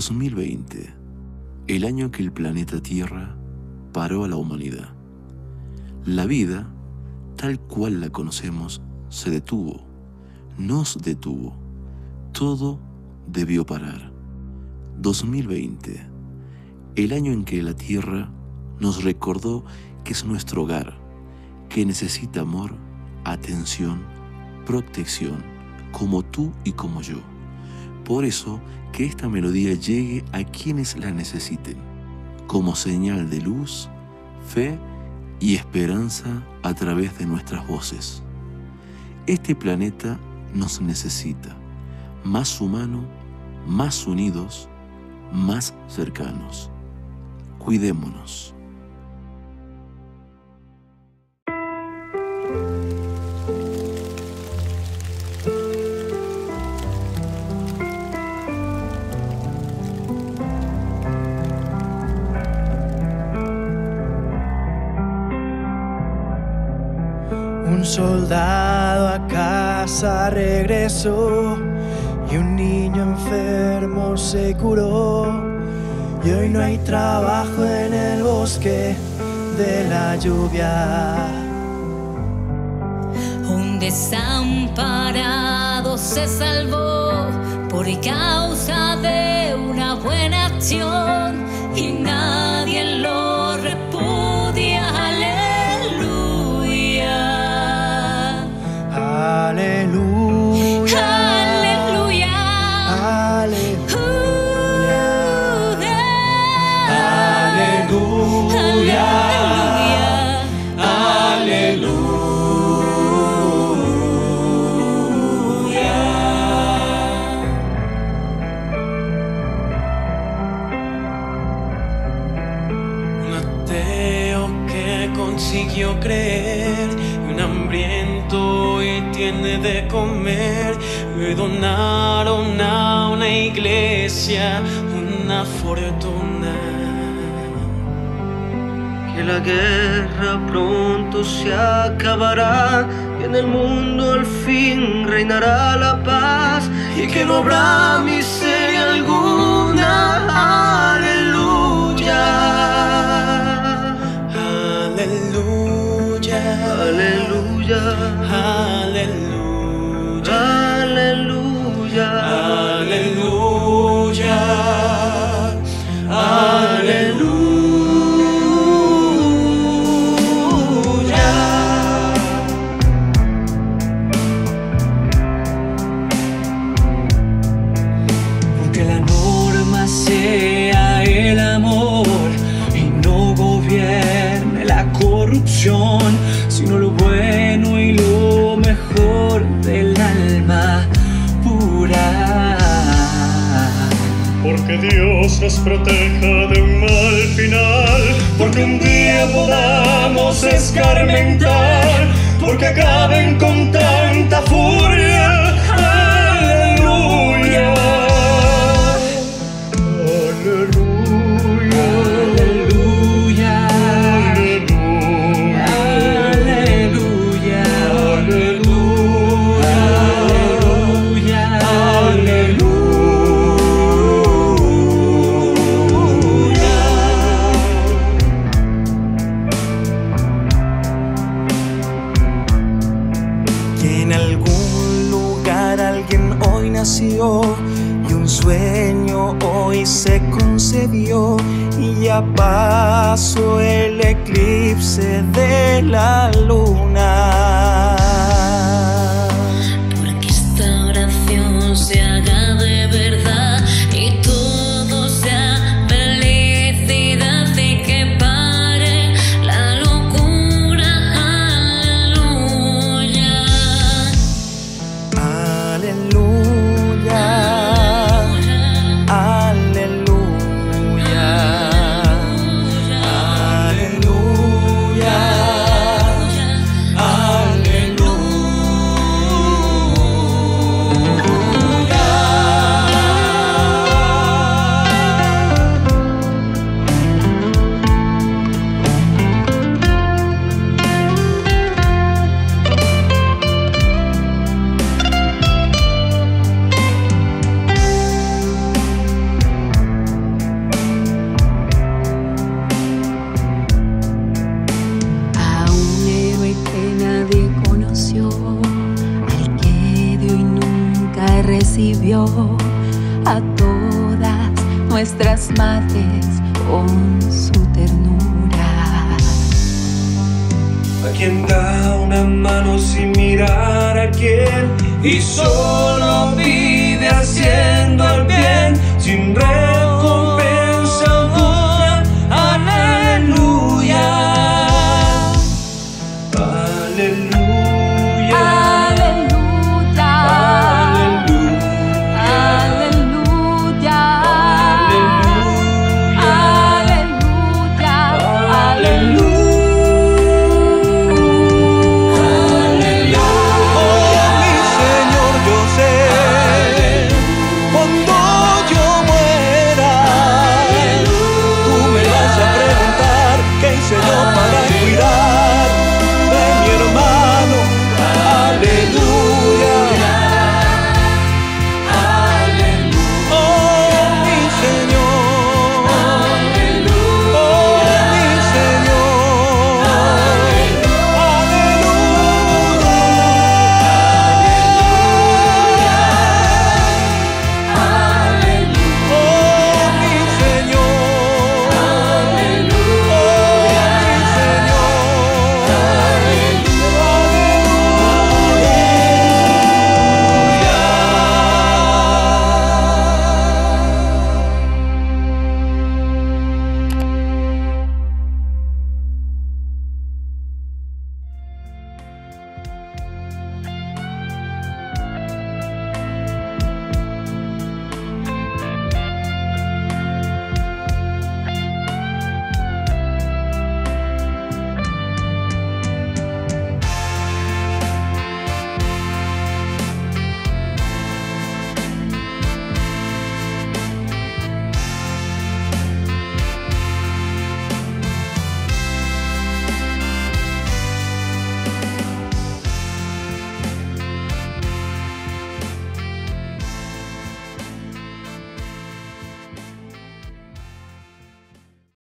2020, el año que el planeta Tierra paró a la humanidad. La vida, tal cual la conocemos, se detuvo, nos detuvo, todo debió parar. 2020, el año en que la Tierra nos recordó que es nuestro hogar, que necesita amor, atención, protección, como tú y como yo. Por eso, que esta melodía llegue a quienes la necesiten, como señal de luz, fe y esperanza a través de nuestras voces. Este planeta nos necesita, más humano, más unidos, más cercanos. Cuidémonos. Un soldado a casa regresó y un niño enfermo se curó, y hoy no hay trabajo en el bosque de la lluvia. Un desamparado se salvó por causa de una buena acción, y nadie lo repudia. Aleluya, aleluya, aleluya, aleluya, aleluya. Un ateo que consiguió creer, un hambriento y tiene de comer, le donaron a una iglesia una fortuna. Que la guerra pronto se acabará, y en el mundo al fin reinará la paz, y que no habrá miseria alguna. Aleluya, aleluya, aleluya, aleluya, aleluya, aleluya. Aunque la norma sea el amor y no gobierne la corrupción, sino lo bueno y lo mejor del alma. Porque Dios nos proteja de un mal final, porque un día podamos escarmentar, porque acaben con tanta furia. Aleluya, aleluya, aleluya, aleluya, aleluya, aleluya. Y un sueño hoy se concedió, y ya pasó el eclipse de la luna. Porque esta oración se haga de verdad, y todo sea felicidad, y que pare la locura. Aleluya, aleluya. Aleluya, aleluya, aleluya. a todas nuestras madres con su ternura. A quien da una mano sin mirar a quién y solo vive haciendo el bien.